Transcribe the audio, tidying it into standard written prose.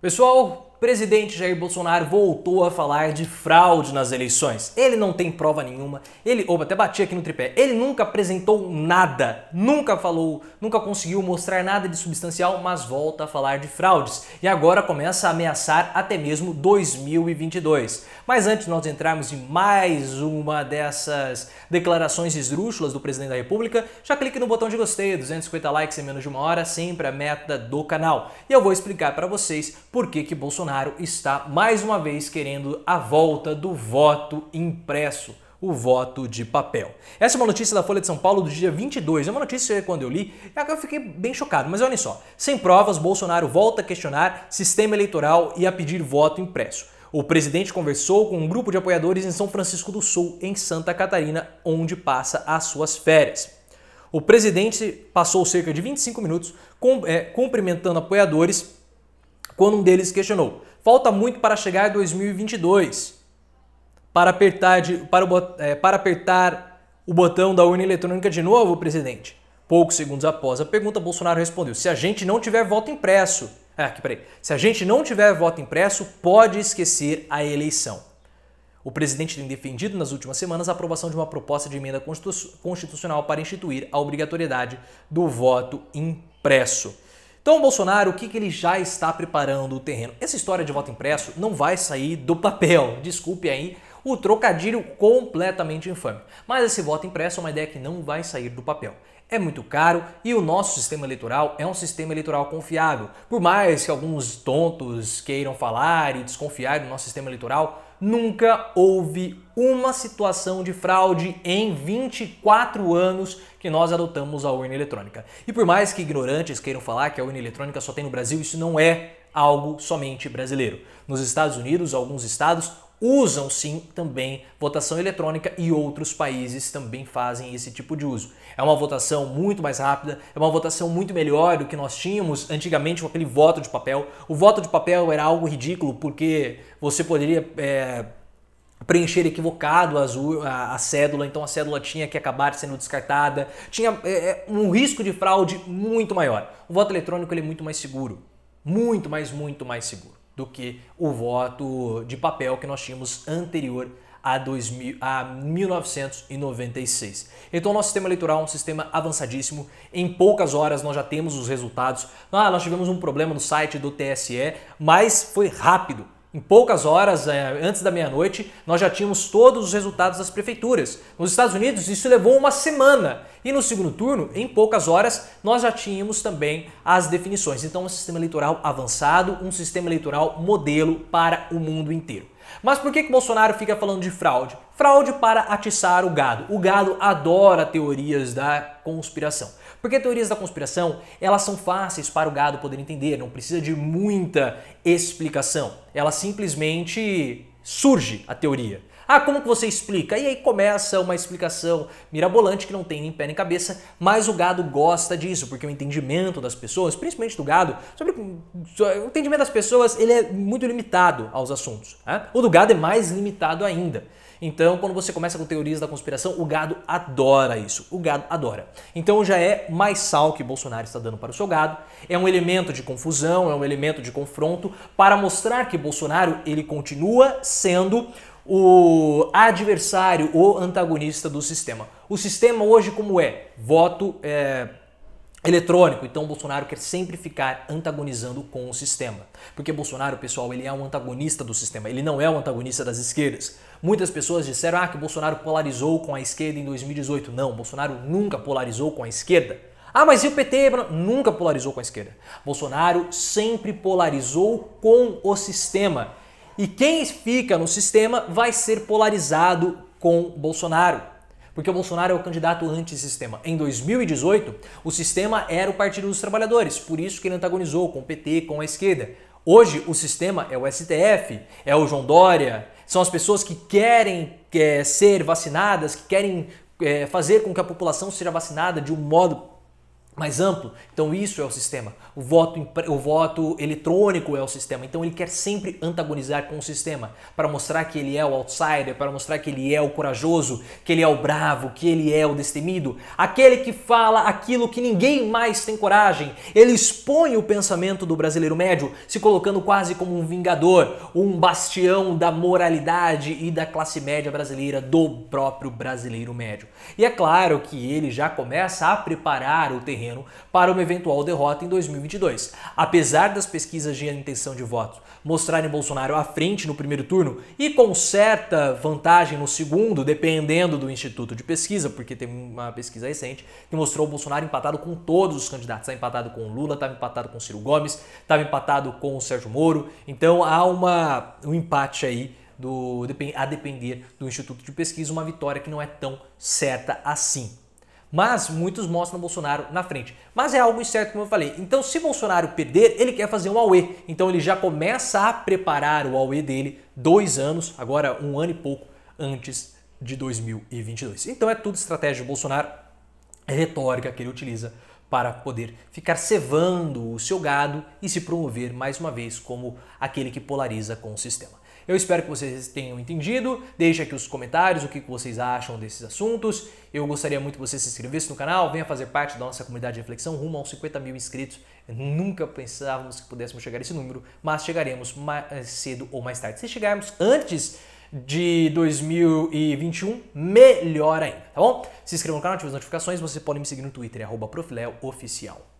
Pessoal, o presidente Jair Bolsonaro voltou a falar de fraude nas eleições. Ele não tem prova nenhuma, ou até bati aqui no tripé, ele nunca apresentou nada, nunca falou, nunca conseguiu mostrar nada de substancial, mas volta a falar de fraudes. E agora começa a ameaçar até mesmo 2022. Mas antes de nós entrarmos em mais uma dessas declarações esdrúxulas do presidente da República, já clique no botão de gostei, 250 likes em menos de uma hora, sempre a meta do canal. E eu vou explicar para vocês por que Bolsonaro está mais uma vez querendo a volta do voto impresso, o voto de papel. Essa é uma notícia da Folha de São Paulo do dia 22, é uma notícia que quando eu li, eu fiquei bem chocado, mas olha só, sem provas, Bolsonaro volta a questionar sistema eleitoral e a pedir voto impresso. O presidente conversou com um grupo de apoiadores em São Francisco do Sul, em Santa Catarina, onde passa as suas férias. O presidente passou cerca de 25 minutos cumprimentando apoiadores quando um deles questionou, falta muito para chegar 2022, para apertar o botão da urna eletrônica de novo, presidente? Poucos segundos após a pergunta, Bolsonaro respondeu, se a gente não tiver voto impresso, se a gente não tiver voto impresso, pode esquecer a eleição. O presidente tem defendido nas últimas semanas a aprovação de uma proposta de emenda constitucional para instituir a obrigatoriedade do voto impresso. Então, Bolsonaro, o que ele já está preparando o terreno? Essa história de voto impresso não vai sair do papel, desculpe aí o trocadilho completamente infame. Mas esse voto impresso é uma ideia que não vai sair do papel. É muito caro e o nosso sistema eleitoral é um sistema eleitoral confiável. Por mais que alguns tontos queiram falar e desconfiar do nosso sistema eleitoral, nunca houve uma situação de fraude em 24 anos que nós adotamos a urna eletrônica. E por mais que ignorantes queiram falar que a urna eletrônica só tem no Brasil, isso não é algo somente brasileiro. Nos Estados Unidos, alguns estados usam sim também votação eletrônica e outros países também fazem esse tipo de uso. É uma votação muito mais rápida, é uma votação muito melhor do que nós tínhamos antigamente com aquele voto de papel. O voto de papel era algo ridículo porque você poderia preencher equivocado a cédula, então a cédula tinha que acabar sendo descartada, tinha um risco de fraude muito maior. O voto eletrônico ele é muito mais seguro, muito mais seguro do que o voto de papel que nós tínhamos anterior a 1996. Então o nosso sistema eleitoral é um sistema avançadíssimo, em poucas horas nós já temos os resultados. Nós tivemos um problema no site do TSE, mas foi rápido. Em poucas horas, antes da meia-noite, nós já tínhamos todos os resultados das prefeituras. Nos Estados Unidos, isso levou uma semana. E no segundo turno, em poucas horas, nós já tínhamos também as definições. Então, um sistema eleitoral avançado, um sistema eleitoral modelo para o mundo inteiro. Mas por que Bolsonaro fica falando de fraude? Fraude para atiçar o gado. O gado adora teorias da conspiração. Porque teorias da conspiração, elas são fáceis para o gado poder entender, não precisa de muita explicação. Ela simplesmente surge a teoria. Ah, como que você explica? E aí começa uma explicação mirabolante que não tem nem pé nem cabeça, mas o gado gosta disso, porque o entendimento das pessoas, principalmente do gado, o entendimento das pessoas ele é muito limitado aos assuntos. O do gado é mais limitado ainda. Então, quando você começa com teorias da conspiração, o gado adora isso, o gado adora. Então já é mais sal que Bolsonaro está dando para o seu gado, é um elemento de confusão, é um elemento de confronto para mostrar que Bolsonaro ele continua sendo o adversário, o antagonista do sistema. O sistema hoje como é? Voto eletrônico. Então Bolsonaro quer sempre ficar antagonizando com o sistema. Porque Bolsonaro, pessoal, ele é um antagonista do sistema, ele não é um antagonista das esquerdas. Muitas pessoas disseram que Bolsonaro polarizou com a esquerda em 2018. Não, Bolsonaro nunca polarizou com a esquerda. Ah, mas e o PT? Nunca polarizou com a esquerda. Bolsonaro sempre polarizou com o sistema. E quem fica no sistema vai ser polarizado com Bolsonaro. Porque o Bolsonaro é o candidato antissistema. Em 2018, o sistema era o Partido dos Trabalhadores, por isso que ele antagonizou com o PT, com a esquerda. Hoje, o sistema é o STF, é o João Dória, são as pessoas que querem ser vacinadas, que querem fazer com que a população seja vacinada de um modo mais amplo. Então isso é o sistema. O voto eletrônico é o sistema. Então ele quer sempre antagonizar com o sistema para mostrar que ele é o outsider, para mostrar que ele é o corajoso, que ele é o bravo, que ele é o destemido. Aquele que fala aquilo que ninguém mais tem coragem. Ele expõe o pensamento do brasileiro médio, se colocando quase como um vingador, um bastião da moralidade e da classe média brasileira, do próprio brasileiro médio. E é claro que ele já começa a preparar o terreno para uma eventual derrota em 2022. Apesar das pesquisas de intenção de voto mostrarem Bolsonaro à frente no primeiro turno e com certa vantagem no segundo, dependendo do instituto de pesquisa, porque tem uma pesquisa recente que mostrou o Bolsonaro empatado com todos os candidatos. Está empatado com o Lula, estava empatado com o Ciro Gomes, estava empatado com o Sérgio Moro. Então há um empate aí, a depender do instituto de pesquisa, uma vitória que não é tão certa assim. Mas muitos mostram Bolsonaro na frente. Mas é algo incerto, como eu falei. Então, se Bolsonaro perder, ele quer fazer um AUE. Então, ele já começa a preparar o AUE dele 2 anos, agora 1 ano e pouco, antes de 2022. Então, é tudo estratégia do Bolsonaro, retórica que ele utiliza para poder ficar cevando o seu gado e se promover, mais uma vez, como aquele que polariza com o sistema. Eu espero que vocês tenham entendido, deixe aqui os comentários o que vocês acham desses assuntos. Eu gostaria muito que você se inscrevesse no canal, venha fazer parte da nossa comunidade de reflexão rumo aos 50 mil inscritos. Nunca pensávamos que pudéssemos chegar a esse número, mas chegaremos mais cedo ou mais tarde. Se chegarmos antes de 2021, melhor ainda, tá bom? Se inscreva no canal, ative as notificações, você pode me seguir no Twitter, @profileooficial.